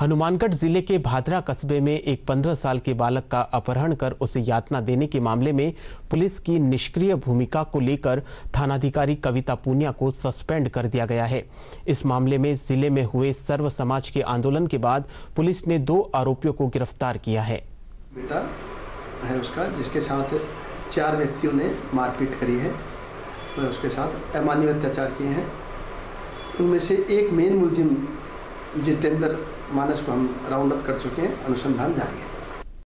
हनुमानगढ़ जिले के भादरा कस्बे में एक 15 साल के बालक का अपहरण कर उसे यातना देने के मामले में पुलिस की निष्क्रिय भूमिका को लेकर थानाधिकारी कविता पुनिया को सस्पेंड कर दिया गया है। इस मामले में जिले में हुए सर्व समाज के आंदोलन के बाद पुलिस ने 2 आरोपियों को गिरफ्तार किया है। बेटा है उसका, जिसके साथ 4 व्यक्तियों ने मारपीट करी है, तो उसके साथ अमानवीय अत्याचार किए हैं। उनमें से एक मेन मुलजिम जितेंद्र मानस को हम राउंड अप कर चुके हैं, अनुसंधान जारी है।